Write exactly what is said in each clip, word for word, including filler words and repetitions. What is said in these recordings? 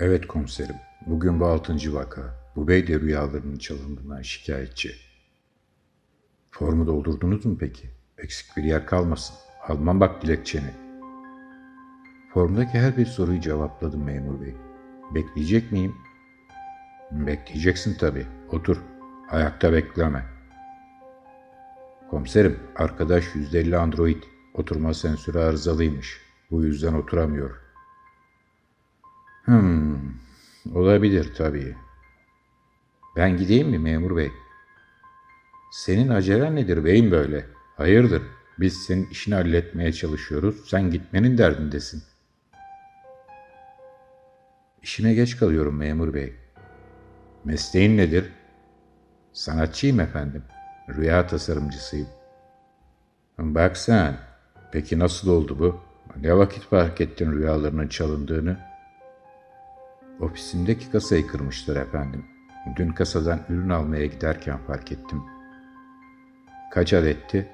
Evet komiserim, bugün bu altıncı vaka. Bu bey de rüyalarının çalındığından şikayetçi. Formu doldurdunuz mu peki? Eksik bir yer kalmasın. Alman bak dilekçeni. Formdaki her bir soruyu cevapladım memur bey. Bekleyecek miyim? Bekleyeceksin tabii. Otur. Ayakta bekleme. Komiserim, arkadaş yüzde elli Android. Oturma sensörü arızalıymış. Bu yüzden oturamıyor. Hmm, olabilir tabii. Ben gideyim mi memur bey? Senin acelen nedir beyim böyle? Hayırdır? Biz senin işini halletmeye çalışıyoruz. Sen gitmenin derdindesin. İşime geç kalıyorum memur bey. Mesleğin nedir? Sanatçıyım efendim. Rüya tasarımcısıyım. Bak sen. Peki nasıl oldu bu? Ne vakit fark ettin rüyalarının çalındığını? Ofisimdeki kasayı kırmışlar efendim. Dün kasadan ürün almaya giderken fark ettim. Kaç adetti?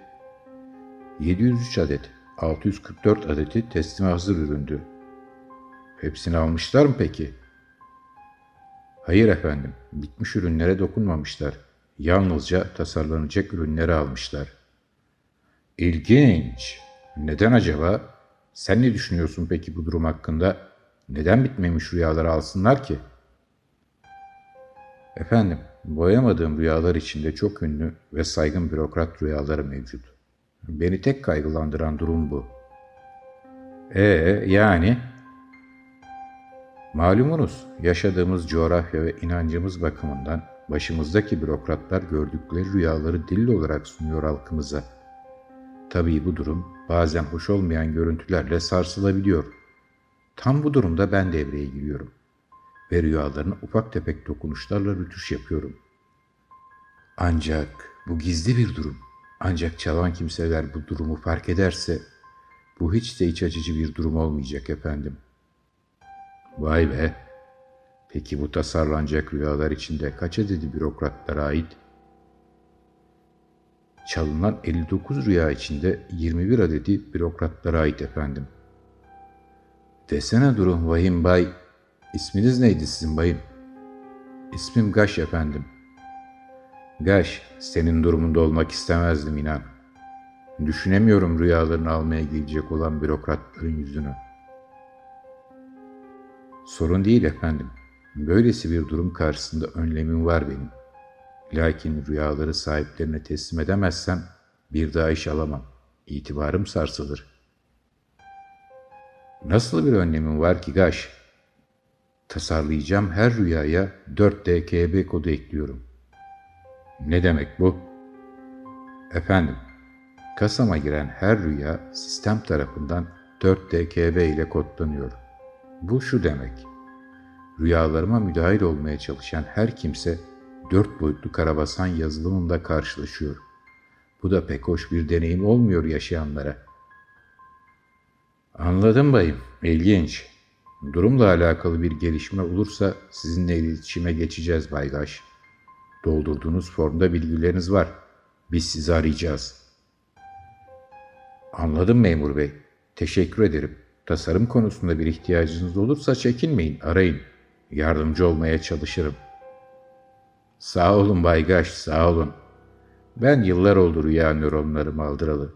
yedi yüz üç adet. altı yüz kırk dört adeti teslime hazır üründü. Hepsini almışlar mı peki? Hayır efendim. Bitmiş ürünlere dokunmamışlar. Yalnızca tasarlanacak ürünleri almışlar. İlginç. Neden acaba? Sen ne düşünüyorsun peki bu durum hakkında? Neden bitmemiş rüyaları alsınlar ki? Efendim, boyamadığım rüyalar içinde çok ünlü ve saygın bürokrat rüyaları mevcut. Beni tek kaygılandıran durum bu. Ee, yani? Malumunuz, yaşadığımız coğrafya ve inancımız bakımından başımızdaki bürokratlar gördükleri rüyaları delil olarak sunuyor halkımıza. Tabii bu durum bazen hoş olmayan görüntülerle sarsılabiliyor. Tam bu durumda ben devreye giriyorum ve rüyalarına ufak tefek dokunuşlarla rütuş yapıyorum. Ancak bu gizli bir durum. Ancak çalan kimseler bu durumu fark ederse bu hiç de iç açıcı bir durum olmayacak efendim. Vay be! Peki bu tasarlanacak rüyalar içinde kaç adedi bürokratlara ait? Çalınan elli dokuz rüya içinde yirmi bir adedi bürokratlara ait efendim. Desene durum vahim bay. İsminiz neydi sizin bayım? İsmim Gaş efendim. Gaş, senin durumunda olmak istemezdim inan. Düşünemiyorum rüyalarını almaya gelecek olan bürokratların yüzünü. Sorun değil efendim. Böylesi bir durum karşısında önlemim var benim. Lakin rüyaları sahiplerine teslim edemezsem bir daha iş alamam. İtibarım sarsılır. Nasıl bir önlemim var ki Gaş? Tasarlayacağım her rüyaya dört D K B kodu ekliyorum. Ne demek bu? Efendim, kasama giren her rüya sistem tarafından dört D K B ile kodlanıyor. Bu şu demek. Rüyalarıma müdahil olmaya çalışan her kimse dört boyutlu karabasan yazılımında karşılaşıyor. Bu da pek hoş bir deneyim olmuyor yaşayanlara. Anladım bayım, ilginç. Durumla alakalı bir gelişme olursa sizinle iletişime geçeceğiz Bay Gaş. Doldurduğunuz formda bilgileriniz var. Biz sizi arayacağız. Anladım memur bey. Teşekkür ederim. Tasarım konusunda bir ihtiyacınız olursa çekinmeyin, arayın. Yardımcı olmaya çalışırım. Sağ olun Bay Gaş, sağ olun. Ben yıllar oldu rüya nöronlarımı aldıralı.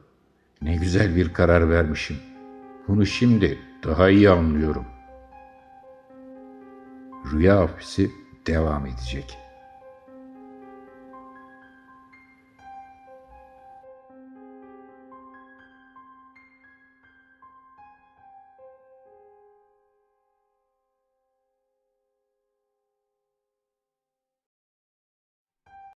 Ne güzel bir karar vermişim. Bunu şimdi daha iyi anlıyorum. Rüya ofisi devam edecek.